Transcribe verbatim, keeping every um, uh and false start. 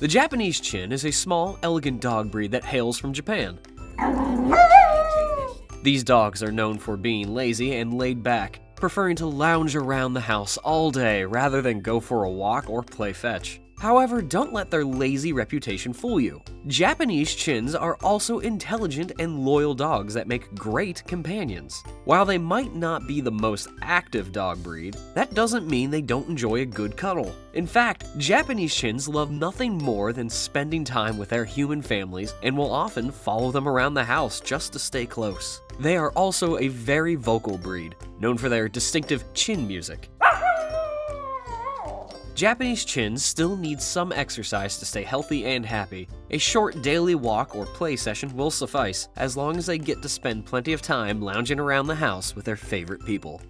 The Japanese Chin is a small, elegant dog breed that hails from Japan. These dogs are known for being lazy and laid back, preferring to lounge around the house all day rather than go for a walk or play fetch. However, don't let their lazy reputation fool you. Japanese Chins are also intelligent and loyal dogs that make great companions. While they might not be the most active dog breed, that doesn't mean they don't enjoy a good cuddle. In fact, Japanese Chins love nothing more than spending time with their human families and will often follow them around the house just to stay close. They are also a very vocal breed, known for their distinctive chin music. Japanese Chins still need some exercise to stay healthy and happy. A short daily walk or play session will suffice, as long as they get to spend plenty of time lounging around the house with their favorite people.